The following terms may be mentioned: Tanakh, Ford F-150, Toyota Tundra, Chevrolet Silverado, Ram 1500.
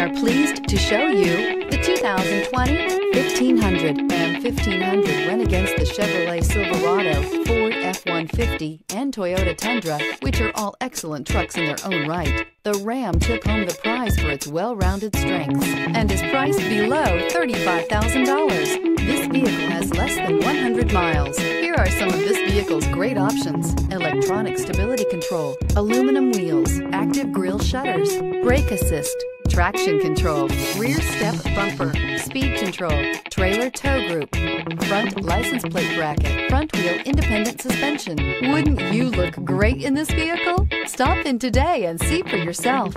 We are pleased to show you the 2020 1500. Ram 1500 went against the Chevrolet Silverado, Ford F-150, and Toyota Tundra, which are all excellent trucks in their own right. The Ram took home the prize for its well-rounded strengths and is priced below $35,000. This vehicle has less than 100 miles. Here are some of this vehicle's great options: electronic stability control, aluminum wheels, active grille shutters, brake assist, traction control, rear step bumper, speed control, trailer tow group, front license plate bracket, front wheel independent suspension. Wouldn't you look great in this vehicle? Stop in today and see for yourself.